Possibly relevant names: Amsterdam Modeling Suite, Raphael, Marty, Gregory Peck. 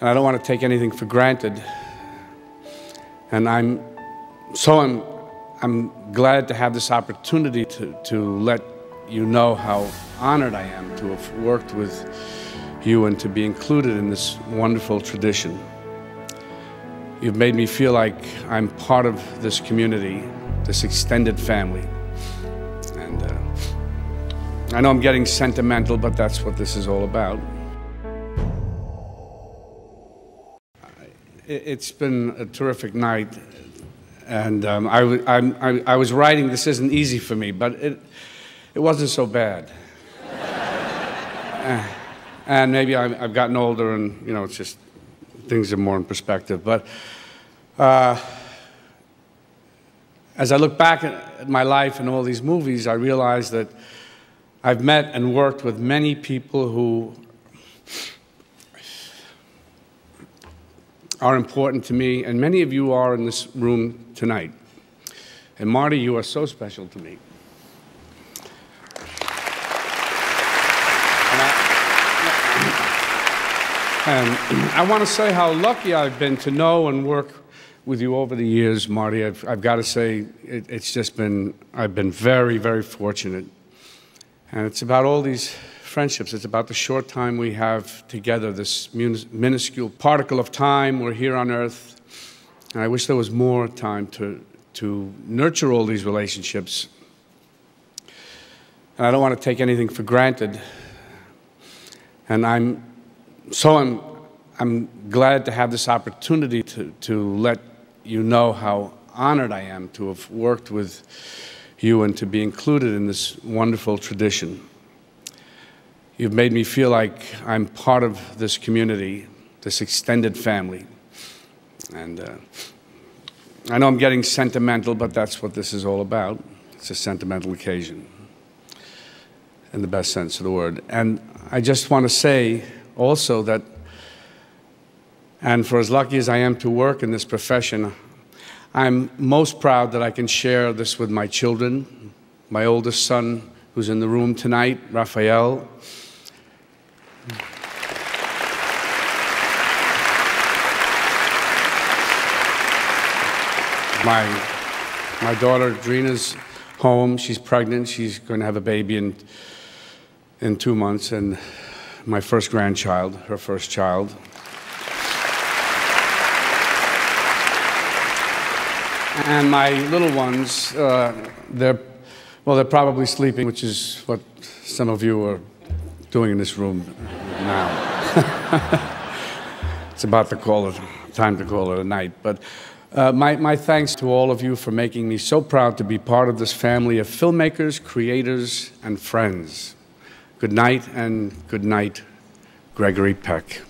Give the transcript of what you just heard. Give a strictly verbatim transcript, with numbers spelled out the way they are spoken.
And I don't want to take anything for granted. And I'm so I'm, I'm glad to have this opportunity to, to let you know how honored I am to have worked with you and to be included in this wonderful tradition. You've made me feel like I'm part of this community, this extended family. And uh, I know I'm getting sentimental, but that's what this is all about. It's been a terrific night, and um, I, I, I was writing, this isn't easy for me, but it, it wasn't so bad. And maybe I'm, I've gotten older, and you know, it's just, things are more in perspective. But uh, as I look back at my life and all these movies, I realize that I've met and worked with many people who are important to me, and many of you are in this room tonight. And Marty, you are so special to me. And I, and I want to say how lucky I've been to know and work with you over the years, Marty. I've, I've got to say, it, it's just been, I've been very, very fortunate. And it's about all these friendships. It's about the short time we have together, this minuscule particle of time. We're here on Earth, and I wish there was more time to, to nurture all these relationships. And I don't want to take anything for granted. And I'm so I'm, I'm glad to have this opportunity to, to let you know how honored I am to have worked with you and to be included in this wonderful tradition. You've made me feel like I'm part of this community, this extended family. And uh, I know I'm getting sentimental, but that's what this is all about. It's a sentimental occasion, in the best sense of the word. And I just want to say also that, and for as lucky as I am to work in this profession, I'm most proud that I can share this with my children, my oldest son, who's in the room tonight, Raphael. My, my daughter, Drina's home. She's pregnant. She's going to have a baby in, in two months. And my first grandchild, her first child. And my little ones, uh, they're, well, they're probably sleeping, which is what some of you are doing in this room now. It's about to call it, time to call it a night. But Uh, my, my thanks to all of you for making me so proud to be part of this family of filmmakers, creators, and friends. Good night, and good night, Gregory Peck.